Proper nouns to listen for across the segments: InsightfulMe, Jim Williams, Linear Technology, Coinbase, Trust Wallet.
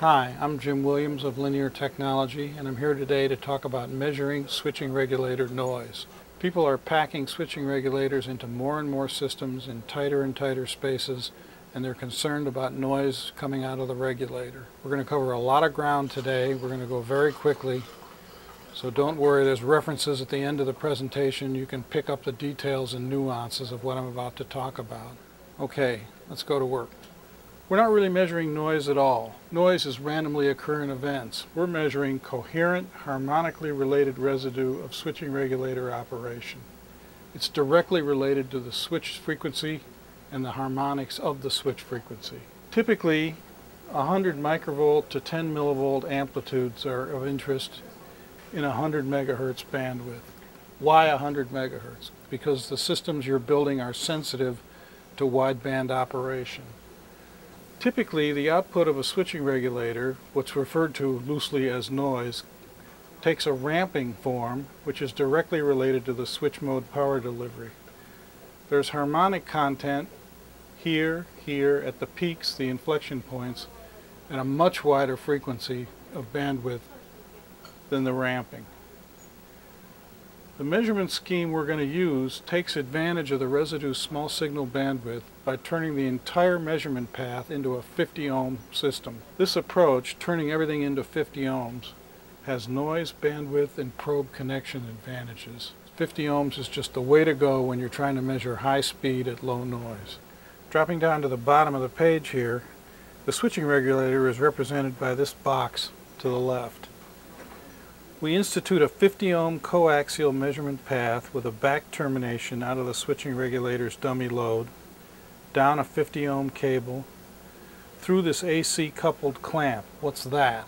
Hi, I'm Jim Williams of Linear Technology, and I'm here today to talk about measuring switching regulator noise. People are packing switching regulators into more and more systems in tighter and tighter spaces, and they're concerned about noise coming out of the regulator. We're going to cover a lot of ground today. We're going to go very quickly, so don't worry. There's references at the end of the presentation. You can pick up the details and nuances of what I'm about to talk about. Okay, let's go to work. We're not really measuring noise at all. Noise is randomly occurring events. We're measuring coherent, harmonically related residue of switching regulator operation. It's directly related to the switch frequency and the harmonics of the switch frequency. Typically, 100 microvolt to 10 millivolt amplitudes are of interest in 100 megahertz bandwidth. Why 100 megahertz? Because the systems you're building are sensitive to wideband operation. Typically, the output of a switching regulator, what's referred to loosely as noise, takes a ramping form, which is directly related to the switch mode power delivery. There's harmonic content here, at the peaks, the inflection points, and a much wider frequency of bandwidth than the ramping. The measurement scheme we're going to use takes advantage of the residue's small signal bandwidth by turning the entire measurement path into a 50 ohm system. This approach, turning everything into 50 ohms, has noise, bandwidth, and probe connection advantages. 50 ohms is just the way to go when you're trying to measure high speed at low noise. Dropping down to the bottom of the page here, the switching regulator is represented by this box to the left. We institute a 50 ohm coaxial measurement path with a back termination out of the switching regulator's dummy load, down a 50 ohm cable, through this AC coupled clamp. What's that?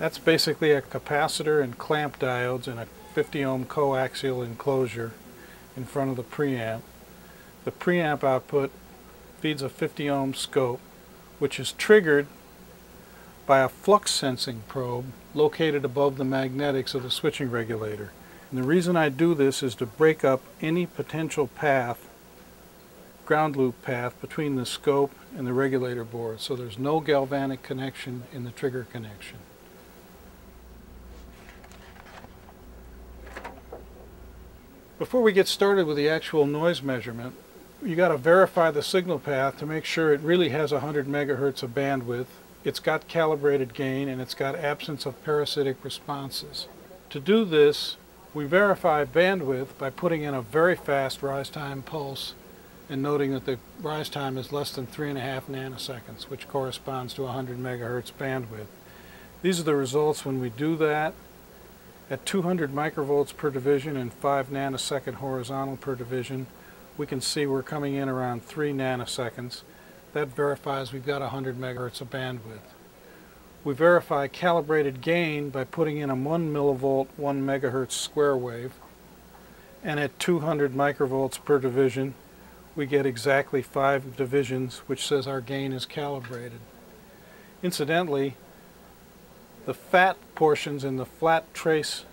That's basically a capacitor and clamp diodes in a 50 ohm coaxial enclosure in front of the preamp. The preamp output feeds a 50 ohm scope, which is triggered by a flux sensing probe located above the magnetics of the switching regulator. And the reason I do this is to break up any potential path, ground loop path, between the scope and the regulator board, so there's no galvanic connection in the trigger connection. Before we get started with the actual noise measurement, you got to verify the signal path to make sure it really has 100 megahertz of bandwidth. It's got calibrated gain, and it's got absence of parasitic responses. To do this, we verify bandwidth by putting in a very fast rise time pulse and noting that the rise time is less than 3.5 nanoseconds, which corresponds to 100 megahertz bandwidth. These are the results when we do that at 200 microvolts per division and 5 nanosecond horizontal per division. We can see we're coming in around 3 nanoseconds. That verifies we've got 100 megahertz of bandwidth. We verify calibrated gain by putting in a 1 millivolt, 1 megahertz square wave, and at 200 microvolts per division, we get exactly 5 divisions, which says our gain is calibrated. Incidentally, the fat portions in the flat trace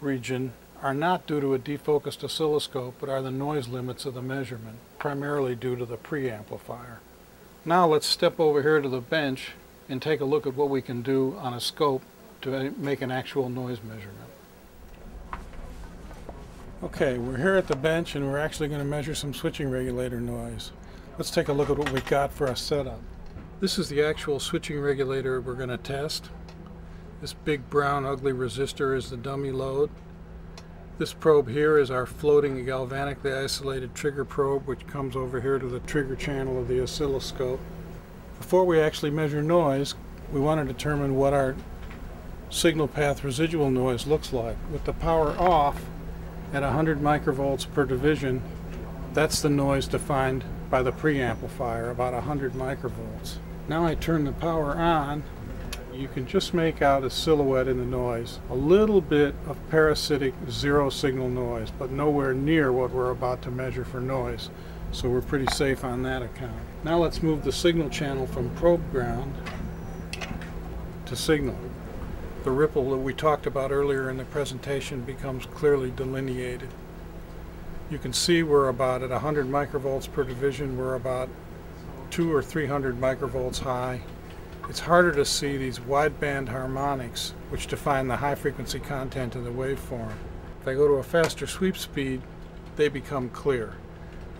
region are not due to a defocused oscilloscope, but are the noise limits of the measurement, primarily due to the preamplifier. Now let's step over here to the bench and take a look at what we can do on a scope to make an actual noise measurement. Okay, we're here at the bench and we're actually going to measure some switching regulator noise. Let's take a look at what we got for our setup. This is the actual switching regulator we're going to test. This big brown ugly resistor is the dummy load. This probe here is our floating galvanically isolated trigger probe, which comes over here to the trigger channel of the oscilloscope. Before we actually measure noise, we want to determine what our signal path residual noise looks like. With the power off at 100 microvolts per division, that's the noise defined by the preamplifier, about 100 microvolts. Now I turn the power on. You can just make out a silhouette in the noise, a little bit of parasitic zero signal noise, but nowhere near what we're about to measure for noise, so we're pretty safe on that account. Now let's move the signal channel from probe ground to signal. The ripple that we talked about earlier in the presentation becomes clearly delineated. You can see we're about at 100 microvolts per division, we're about 200 or 300 microvolts high. It's harder to see these wideband harmonics, which define the high-frequency content of the waveform. If I go to a faster sweep speed, they become clear.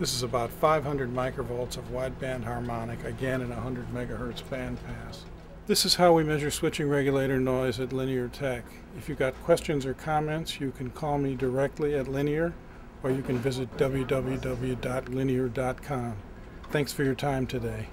This is about 500 microvolts of wideband harmonic, again in a 100 megahertz band pass. This is how we measure switching regulator noise at Linear Tech. If you've got questions or comments, you can call me directly at Linear, or you can visit www.linear.com. Thanks for your time today.